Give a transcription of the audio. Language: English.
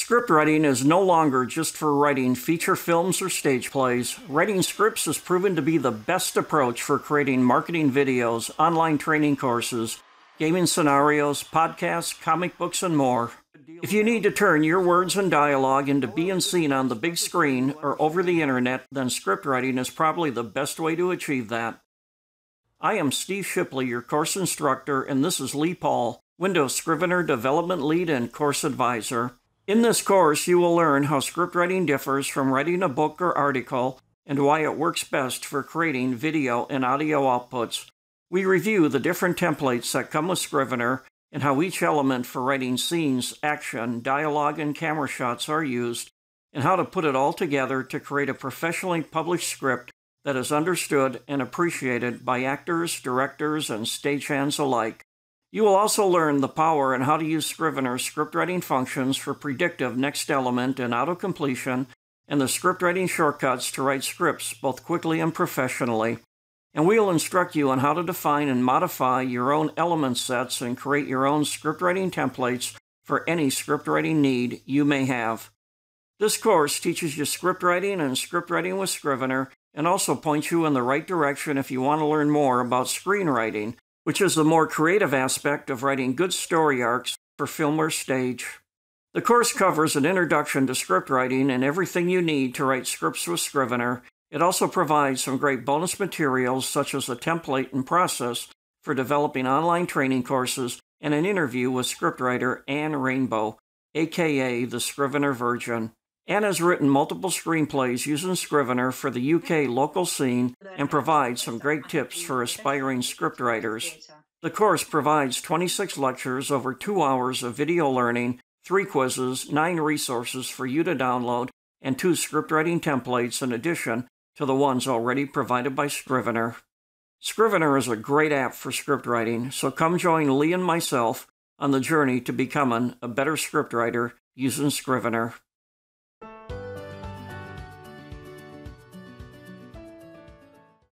Script writing is no longer just for writing feature films or stage plays. Writing scripts has proven to be the best approach for creating marketing videos, online training courses, gaming scenarios, podcasts, comic books, and more. If you need to turn your words and dialogue into being seen on the big screen or over the internet, then script writing is probably the best way to achieve that. I am Steve Shipley, your course instructor, and this is Lee Paul, Windows Scrivener Development Lead and Course Advisor. In this course, you will learn how script writing differs from writing a book or article and why it works best for creating video and audio outputs. We review the different templates that come with Scrivener and how each element for writing scenes, action, dialogue, and camera shots are used, and how to put it all together to create a professionally published script that is understood and appreciated by actors, directors, and stagehands alike. You will also learn the power and how to use Scrivener's script writing functions for predictive next element and auto-completion, and the script writing shortcuts to write scripts both quickly and professionally. And we'll instruct you on how to define and modify your own element sets and create your own script writing templates for any script writing need you may have. This course teaches you script writing and script writing with Scrivener, and also points you in the right direction if you want to learn more about screenwriting, which is the more creative aspect of writing good story arcs for film or stage. The course covers an introduction to script writing and everything you need to write scripts with Scrivener. It also provides some great bonus materials such as a template and process for developing online training courses and an interview with scriptwriter Anne Rainbow, aka the Scrivener Virgin. Anne has written multiple screenplays using Scrivener for the UK local scene and provides some great tips for aspiring scriptwriters. The course provides 26 lectures, over 2 hours of video learning, 3 quizzes, 9 resources for you to download, and 2 scriptwriting templates in addition to the ones already provided by Scrivener. Scrivener is a great app for scriptwriting, so come join Lee and myself on the journey to becoming a better scriptwriter using Scrivener.